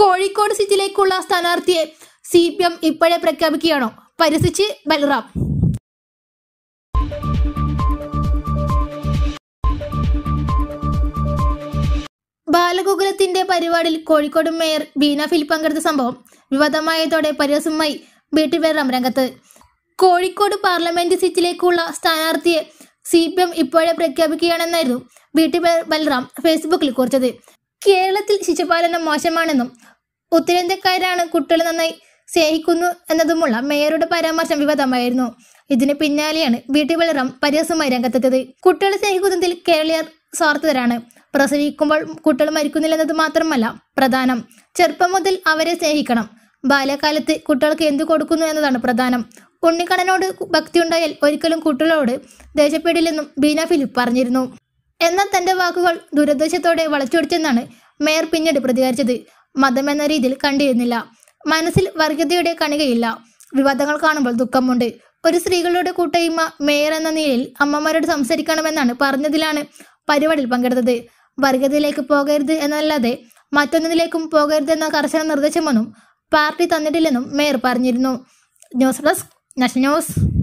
കോഴിക്കോട് സിറ്റിയിലേക്കുള്ള സ്ഥാനാർത്ഥിയെ C P M ഇപ്പോഴേ പ്രഖ്യാപിക്കുകയാണോ? പരിഹസിച്ച് ബൽറാം. ബാലഗോകുലത്തിന്റെ പരിപാടിയിൽ കോഴിക്കോട് മേയർ ബീന ഫിലിപ്പ് പങ്കെടുത്ത സംഭവം വിവാദമായതോടെ പരിഹസമായി ബീട്ടി ബൽറാം രംഗത്ത്. കോഴിക്കോട് പാർലമെന്റ് സീറ്റിലേക്കുള്ള സ്ഥാനാർത്ഥിയെ സി പി എം ഇപ്പോഴേ പ്രഖ്യാപിക്കുകയാണെന്നായിരുന്നു ബീട്ടി ബൽറാം ഫേസ്ബുക്കിൽ കുറിച്ചത്. കേരളത്തിൽ ശിശുപാലനം മോശമാണെന്നും ഉത്തരേന്ത്യക്കാരാണ് കുട്ടികളെ നന്നായി സ്നേഹിക്കുന്നു എന്നതുമുള്ള മേയറുടെ പരാമർശം വിവാദമായിരുന്നു. ഇതിന് പിന്നാലെയാണ് ബീട്ടി ബൽറാം പരിഹസമായി രംഗത്തെത്തിയത്. കുട്ടികളെ സ്നേഹിക്കുന്നതിൽ കേരളീയർ സ്വാർത്ഥരാണ്. പ്രസവിക്കുമ്പോൾ കുട്ടികൾ മരിക്കുന്നില്ല എന്നത് മാത്രമല്ല പ്രധാനം, ചെറുപ്പം മുതൽ അവരെ സ്നേഹിക്കണം. ബാല്യകാലത്ത് കുട്ടികൾക്ക് എന്ത് കൊടുക്കുന്നു എന്നതാണ് പ്രധാനം. ഉണ്ണിക്കണ്ണനോട് ഭക്തിയുണ്ടായാൽ ഒരിക്കലും കുട്ടികളോട് ദേഷ്യപ്പെടില്ലെന്നും ബീന ഫിലിപ്പ് പറഞ്ഞിരുന്നു. എന്നാൽ തന്റെ വാക്കുകൾ ദുരുദ്ദേശത്തോടെ വളച്ചൊടിച്ചെന്നാണ് മേയർ പിന്നീട് പ്രതികരിച്ചത്. മതമെന്ന രീതിയിൽ കണ്ടിരുന്നില്ല, മനസ്സിൽ വർഗീയതയുടെ കണികയില്ല. വിവാദങ്ങൾ കാണുമ്പോൾ ദുഃഖമുണ്ട്. ഒരു സ്ത്രീകളുടെ കൂട്ടായ്മ മേയർ എന്ന നിലയിൽ അമ്മമാരോട് സംസാരിക്കണമെന്നാണ് പറഞ്ഞതിലാണ് പരിപാടിയിൽ പങ്കെടുത്തത്. വർഗീയതയിലേക്ക് പോകരുത് എന്നല്ലാതെ മറ്റൊന്നിലേക്കും പോകരുതെന്ന കർശന നിർദ്ദേശമൊന്നും പാർട്ടി തന്നിട്ടില്ലെന്നും മേയർ പറഞ്ഞിരുന്നു. News desk national news.